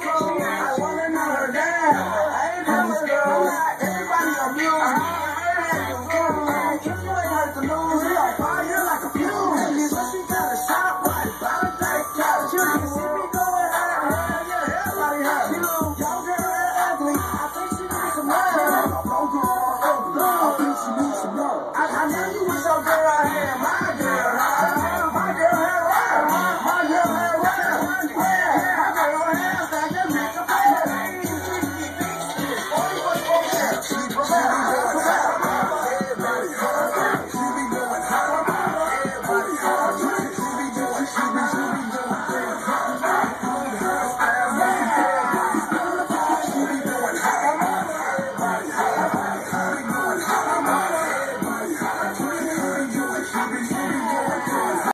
Cosmology,